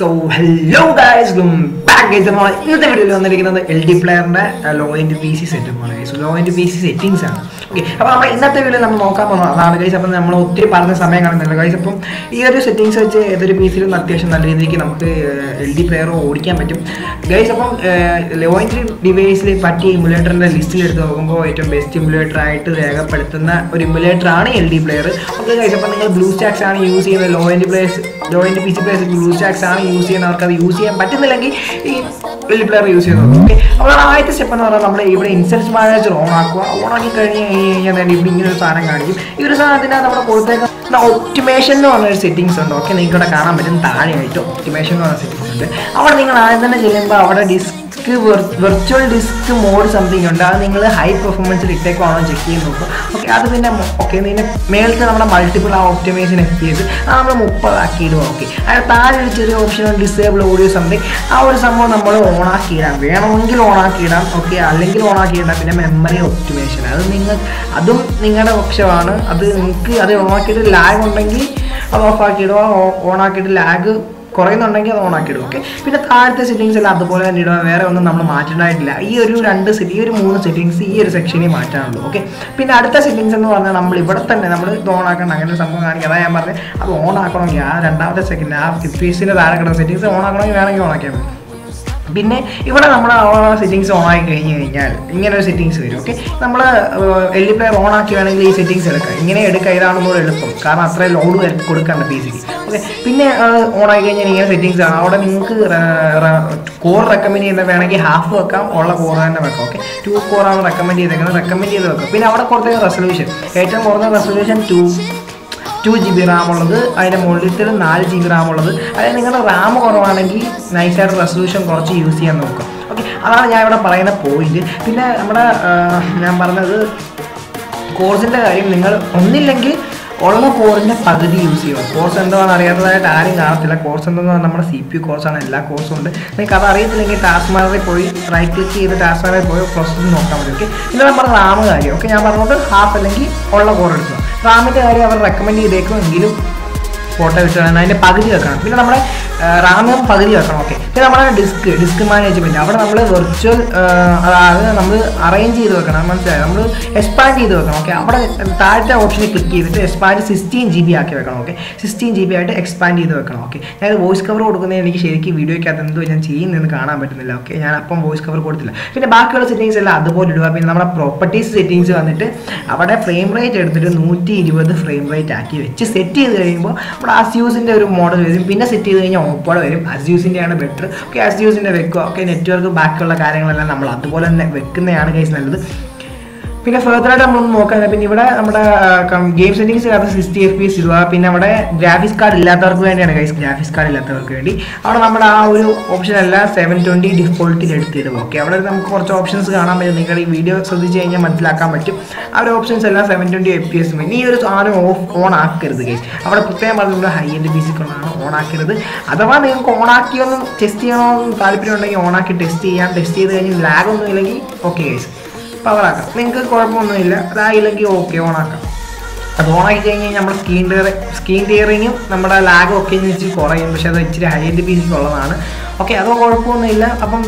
So hello guys, back guys. നമ്മൾ ഇന്നത്തെ വീഡിയോയിൽ വന്നിരിക്കുന്നത് എൽ ഡി പ്ലെയറിൻ്റെ ലോ ആൻഡ് പി സി സെറ്റപ്പാണ് guys. Low end P C settings ആണ്. ഓക്കെ, അപ്പോൾ നമ്മൾ ഇന്നത്തെ വീഡിയോയിൽ നമ്മൾ നോക്കാൻ പോകുന്നത് അതാണ് ഗൈസ്. അപ്പം നമ്മൾ ഒത്തിരി പറഞ്ഞ സമയം കാണുന്നില്ല ഗൈസ്. അപ്പം ഈ ഒരു സെറ്റിംഗ്സ് വെച്ച് ഏതൊരു പി സിയിലും അത്യാവശ്യം നല്ല രീതിക്ക് നമുക്ക് എൽ ഡി പ്ലെയർ ഓടിക്കാൻ പറ്റും ഗൈസ്. അപ്പം ലോ ആൻഡ് ഡിവൈസിൽ പറ്റിയ ഇമുലേറ്ററിൻ്റെ ലിസ്റ്റിൽ എടുത്ത് നോക്കുമ്പോൾ ഏറ്റവും ബെസ്റ്റ് ഇമുലേറ്ററായിട്ട് രേഖപ്പെടുത്തുന്ന ഒരു ഇമുലേറ്ററാണ് L D player. Okay guys, അപ്പം നിങ്ങൾ ബ്ലൂ സ്റ്റാക്സ് ആണ് യൂസ് ചെയ്യുന്നത്, low end P C players BlueStacks ആണ് യൂസ് ചെയ്യുന്നത്. അവർക്ക് അത് യൂസ് ചെയ്യാൻ പറ്റുന്നില്ലെങ്കിൽ ഈ എൽ ഡി പ്ലെയർ യൂസ് ചെയ്യുന്നത്. ഓക്കെ, അപ്പോൾ ആദ്യത്തെ സ്റ്റെപ്പ് എന്ന് പറഞ്ഞാൽ നമ്മൾ ഇവിടെ ഇൻസ്റ്റൻസ് മാനേജർ ഓൺ ആക്കുക. ഓൺ ആക്കി കഴിഞ്ഞ് കഴിഞ്ഞാൽ തന്നെ ഇവിടെ ഇങ്ങനെ ഒരു സാധനം കാണിക്കും. ഈ ഒരു സാധനത്തിനാണ് നമ്മുടെ കൊടുത്തേക്കാം ഒപ്റ്റിമേഷൻ എന്ന് പറഞ്ഞൊരു സെറ്റിംഗ്സ് ഉണ്ട്. ഓക്കെ, നിങ്ങൾക്ക് ഇവിടെ കാണാൻ പറ്റും താഴെയായിട്ട് ഒപ്റ്റിമേഷൻ എന്ന് പറഞ്ഞ സെറ്റിംഗ്സ് ഉണ്ട്. അവിടെ നിങ്ങൾ ആദ്യം തന്നെ ചെയ്യുമ്പോൾ അവിടെ disk virtual disk mode something ഉണ്ട്. അത് നിങ്ങൾ ഹൈ പെർഫോമൻസിൽ ഇട്ടേക്കാണോ ചെക്ക് ചെയ്ത് നോക്കുക. ഓക്കെ, അത് പിന്നെ ഓക്കെ ഇതിൻ്റെ മേലത്തെ നമ്മുടെ മൾട്ടിപ്പിൾ ആ ഒപ്റ്റിമേഷൻ എഫ് ചെയ്ത് അത് നമ്മൾ 30 ആക്കിയിടുക. ഓക്കെ, അതിന് താഴെ ഒരു ചെറിയ ഓപ്ഷൻ ഡിസേബിൾ ഓഡിയോ സംതിങ്. ആ ഒരു സംഭവം നമ്മൾ ഓണാക്കിയിടാം, വേണമെങ്കിൽ ഓണാക്കിയിടാം. ഓക്കെ, അല്ലെങ്കിൽ ഓണാക്കിയിടാം. പിന്നെ മെമ്മറി ഒപ്റ്റിമേഷൻ അത് നിങ്ങൾ അതും നിങ്ങളുടെ പക്ഷമാണ്. അത് നിങ്ങൾക്ക് അത് ഓണാക്കിയിട്ട് ലാഗ് ഉണ്ടെങ്കിൽ അത് ഓഫാക്കിയിടുക. ഓണാക്കിയിട്ട് ലാഗ് കുറയുന്നുണ്ടെങ്കിൽ അത് ഓണാക്കിയിടുക. ഓക്കെ, പിന്നെ താഴത്തെ സെറ്റിംഗ്സ് എല്ലാം അതുപോലെ തന്നെ ഇടുക. വേറെ ഒന്നും നമ്മൾ മാറ്റേണ്ടതായിട്ടില്ല. ഈ ഒരു 3 സെറ്റിംഗ്സ് ഈ ഒരു സെക്ഷനിൽ മാറ്റാനുള്ളൂ. ഓക്കെ, പിന്നെ അടുത്ത സെറ്റിംഗ്സ് എന്ന് പറഞ്ഞാൽ നമ്മൾ ഇവിടെ തന്നെ നമ്മൾ ഇത് ഓണാക്കണം. അങ്ങനെ ഒരു സംഭവം കാണിക്കുക. അതായത് ഞാൻ പറഞ്ഞത് അത് ഓണാക്കണമെങ്കിൽ ആ രണ്ടാമത്തെ സെക്കൻഡ് ആ ഫീസിൻ്റെ താഴെ കിടന്ന സെറ്റിംഗ്സ് ഓണാക്കണമെങ്കിൽ വേണമെങ്കിൽ ഓണാക്കിയാൽ മതി. പിന്നെ ഇവിടെ നമ്മൾ സെറ്റിംഗ്സ് ഓണാക്കി കഴിഞ്ഞ് കഴിഞ്ഞാൽ ഇങ്ങനെ ഒരു സെറ്റിംഗ്സ് വരും. ഓക്കെ, നമ്മൾ എൽ ഡി പ്ലെയർ ഓണാക്കി വേണമെങ്കിൽ ഈ സെറ്റിംഗ്സ് എടുക്കുക. ഇങ്ങനെ എടുക്കുക, ഇതാണെന്നൂടെ എളുപ്പം, കാരണം അത്രയും ലോഡ് കൊടുക്കാണ്ട് പി സിക്ക്. ഓക്കെ, പിന്നെ ഓണാക്കി കഴിഞ്ഞാൽ ഇങ്ങനെ സെറ്റിംഗ്സ് ആണ്. അവിടെ നിങ്ങൾക്ക് കോർ റെക്കമെൻഡ് ചെയ്യുന്ന വേണമെങ്കിൽ ഹാഫ് വെക്കാം, ഉള്ള കോർ തന്നെ വെക്കാം. ഓക്കെ, 2 കോറാണ് റെക്കമെൻഡ് ചെയ്തേക്കുന്നത്, റെക്കമെൻഡ് ചെയ്ത് വെക്കാം. പിന്നെ അവിടെ കുറച്ച് റെസൊല്യൂഷൻ, ഏറ്റവും കുറഞ്ഞ റെസൊല്യൂഷൻ 2 GB റാം ഉള്ളത്, അതിൻ്റെ മുകളിൽ 4 GB റാം ഉള്ളത്. അതായത് നിങ്ങളുടെ റാം കുറവാണെങ്കിൽ നൈസായിട്ട് റെസൊല്യൂഷൻ കുറച്ച് യൂസ് ചെയ്യാൻ നോക്കുക. ഓക്കെ, അതാണ് ഞാൻ ഇവിടെ പറയുന്ന പോയിൻറ്റ്. പിന്നെ നമ്മുടെ ഞാൻ പറഞ്ഞത് കോഴ്സിൻ്റെ കാര്യം, നിങ്ങൾ ഒന്നില്ലെങ്കിൽ ഉള്ള കോഴ്സിൻ്റെ പകുതി യൂസ് ചെയ്യുക. കോഴ്സ് എന്താണെന്ന് അറിയാത്തതായിട്ട് ആരും കാണത്തില്ല. കോഴ്സ് എന്താണെന്ന് പറഞ്ഞാൽ നമ്മുടെ CPU കോഴ്സാണ്, എല്ലാ കോഴ്സും ഉണ്ട്. നിങ്ങൾക്ക് അത് അറിയത്തില്ലെങ്കിൽ ടാസ്ക് മാനറിൽ പോയി റൈറ്റ് ക്ലിക്ക് ചെയ്ത് ടാസ്ക് മാനറിൽ പോയി പ്രോസസ്സ് നോക്കാൻ മതി. ഓക്കെ, പിന്നെ നമ്മുടെ റാം കാര്യം. ഓക്കെ, ഞാൻ പറഞ്ഞോട്ട് ഹാഫ് അല്ലെങ്കിൽ ഉള്ള കോർ എടുക്കുക. റാമിൻ്റെ കാര്യം അവർ റെക്കമെൻഡ് ചെയ്തേക്കുമെങ്കിലും ഫോട്ടോ വെച്ചാൽ അതിൻ്റെ പകുതി വെക്കണം. പിന്നെ നമ്മുടെ റാമും പകുതി വെക്കണം. ഓക്കെ, പിന്നെ നമ്മുടെ ഡിസ്ക് മാനേജ്മെൻറ്റ് അവിടെ നമ്മൾ വെർച്വൽ അതായത് നമ്മൾ അറേഞ്ച് ചെയ്ത് വെക്കണം. മനസ്സിലായി, നമ്മൾ എക്സ്പാൻഡ് ചെയ്ത് വെക്കണം. ഓക്കെ, അവിടെ താഴത്തെ ഓപ്ഷനിൽ ക്ലിക്ക് ചെയ്തിട്ട് എക്സ്പാൻഡ് 16 GB ആക്കി വെക്കണം. ഓക്കെ, 16 GB ആയിട്ട് എക്സ്പാൻഡ് ചെയ്ത് വെക്കണം. ഓക്കെ, ഞാൻ വോയിസ് കവർ കൊടുക്കുന്നതിന് എനിക്ക് ശരിക്കും വീഡിയോയ്ക്കകത്ത് എന്തോ ഞാൻ ചെയ്യുന്നതെന്ന് കാണാൻ പറ്റുന്നില്ല. ഓക്കെ, ഞാൻ അപ്പം വോയിസ് കവർ കൊടുത്തില്ല. പിന്നെ ബാക്കിയുള്ള സെറ്റിംഗ്സ് എല്ലാം അതുപോലെ ഇടുക. പിന്നെ നമ്മുടെ പ്രോപ്പർട്ടീസ് സെറ്റിംഗ്സ് വന്നിട്ട് അവിടെ ഫ്രെയിം റേറ്റ് എടുത്തിട്ട് 120 ഫ്രെയിം റേറ്റ് ആക്കി വെച്ച് സെറ്റ് ചെയ്ത് കഴിയുമ്പോൾ നമ്മുടെ അസ്യൂസിൻ്റെ ഒരു മോഡൽ വരും. പിന്നെ സെറ്റ് ചെയ്ത് കഴിഞ്ഞാൽ ഓപ്പോടെ വരും. അസ്യൂസിൻ്റെയാണ് ബെറ്റർ. ഓക്കെ, അസ്യൂസിൻ്റെ വെക്കുക. ഓക്കെ, നെറ്റ്വർക്ക് ബാക്കിയുള്ള കാര്യങ്ങളെല്ലാം നമ്മൾ അതുപോലെ തന്നെ വെക്കുന്നതാണ് കേസ് നല്ലത്. പിന്നെ ഫെർദറായിട്ട് നമ്മളൊന്ന് നോക്കാൻ, പിന്നെ ഇവിടെ നമ്മുടെ ഗെയിം സെറ്റിംഗ്സ് ഇല്ലാത്ത 60 FPS ഇടുക. പിന്നെ അവിടെ ഗ്രാഫിക്സ് കാർഡ് ഇല്ലാത്തവർക്ക് വേണ്ടിയാണ് ഗൈസ്, ഗ്രാഫിക്സ് കാർഡ് ഇല്ലാത്തവർക്ക് വേണ്ടി അവിടെ നമ്മുടെ ആ ഒരു ഓപ്ഷൻ എല്ലാം 720 ഡിഫോൾട്ടിൽ എടുത്തിടുക. ഓക്കെ, അവിടെ നമുക്ക് കുറച്ച് ഓപ്ഷൻസ് കാണാൻ പറ്റും. നിങ്ങൾ ഈ വീഡിയോ ശ്രദ്ധിച്ച് കഴിഞ്ഞാൽ മനസ്സിലാക്കാൻ പറ്റും. ആ ഒരു ഓപ്ഷൻസ് എല്ലാം 720 FPS. പിന്നെ ഈ ഒരു സാധനം ഓൺ ആക്കരുത് ഗൈസ്. അവിടെ പ്രത്യേകം പറഞ്ഞുകൊണ്ട് ഹൈ എൻഡ് ബീസിക്കൊണ്ടാണ് ഓൺ ആക്കരുത്. അഥവാ നിങ്ങൾക്ക് ഓണാക്കിയൊന്നും ടെസ്റ്റ് ചെയ്യണമെന്ന് താല്പര്യം ഉണ്ടെങ്കിൽ ഓണാക്കി ടെസ്റ്റ് ചെയ്യാം. ടെസ്റ്റ് ചെയ്ത് കഴിഞ്ഞ് ലാഗൊന്നും ഇല്ലെങ്കിൽ ഓക്കെ ഗൈസ്, പവറാക്കാം. നിങ്ങൾക്ക് കുഴപ്പമൊന്നുമില്ല. അതായില്ലെങ്കിൽ ഓക്കെ ഓണാക്കാം. അത് ഓണാക്കി കഴിഞ്ഞ് കഴിഞ്ഞാൽ നമ്മുടെ സ്ക്രീൻ ടീയറിങ്ങും നമ്മുടെ ലാഗും ഒക്കെ ഇച്ചിരി കുറയും. പക്ഷേ അത് ഇച്ചിരി ഹൈ എൻഡ് പി സിക്ക് ഉള്ളതാണ്. ഓക്കെ, അതോ കുഴപ്പമൊന്നുമില്ല. അപ്പം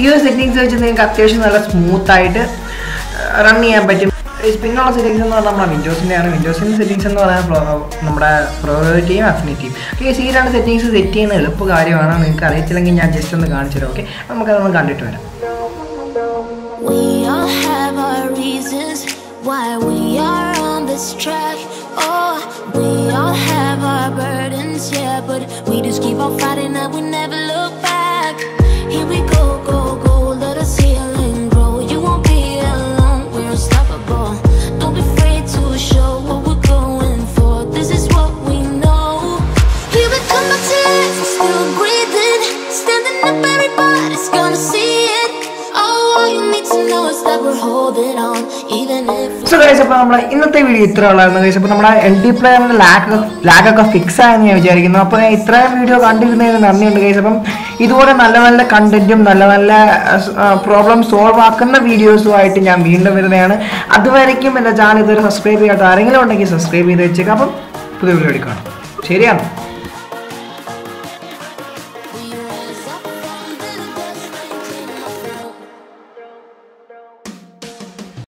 ഈ ഒരു സെറ്റിംഗ്സ് വെച്ച് നിങ്ങൾക്ക് അത്യാവശ്യം നല്ല സ്മൂത്തായിട്ട് റൺ ചെയ്യാൻ പറ്റും. പിന്നുള്ള സെറ്റിംഗ്സ് എന്ന് പറഞ്ഞാൽ നമ്മുടെ വിൻഡോസിൻ്റെയാണ്. വിൻഡോസിൻ്റെ സെറ്റിംഗ്സ് എന്ന് പറഞ്ഞാൽ നമ്മുടെ പ്രയോറിറ്റിയും അഫിനിറ്റിയും. ഓക്കെ, ഈ 2 സെറ്റിംഗ്സ് സെറ്റ് ചെയ്യുന്ന എളുപ്പ കാര്യമാണ്. നിങ്ങൾക്ക് അറിയത്തില്ലെങ്കിൽ ഞാൻ ജസ്റ്റ് ഒന്ന് കാണിച്ചു തരാം. ഓക്കെ, നമുക്കതൊന്ന് കണ്ടിട്ട് വരാം. We all have our reasons why we are on this track. Oh, we all have our burdens, yeah, but we just keep on fighting and we never look back. Here we go, go, go, let us heal and grow. You won't be alone, we're unstoppable. Don't be afraid to show what we're going for. This is what we know. Here we come, my tears, still breathing, standing up, everybody's gonna see it. So guys, അപ്പോൾ നമ്മൾ ഇന്നത്തെ video ഇത്ര ഉള്ളായിരുന്നു guys. അപ്പോൾ നമ്മുടെ L D പ്ലെയറിൻ്റെ ലാഗൊക്കെ fix ആയെന്ന് ഞാൻ വിചാരിക്കുന്നു. അപ്പോൾ ഇത്രയും വീഡിയോ കണ്ടിരുന്നതിന് നന്ദിയുണ്ട് ഗൈസ്. അപ്പം ഇതുപോലെ നല്ല നല്ല കണ്ടന്റും നല്ല നല്ല പ്രോബ്ലം സോൾവ് ആക്കുന്ന വീഡിയോസുമായിട്ട് ഞാൻ വീണ്ടും വരുന്നതാണ്. അതുവരേക്കും എൻ്റെ ചാനൽ ഇതുവരെ സബ്സ്ക്രൈബ് ചെയ്യാത്ത ആരെങ്കിലും ഉണ്ടെങ്കിൽ സബ്സ്ക്രൈബ് ചെയ്ത് വെച്ചേക്കാം. അപ്പം പുതിയ വീഡിയോ എടുക്കണം. ശരിയാണ്.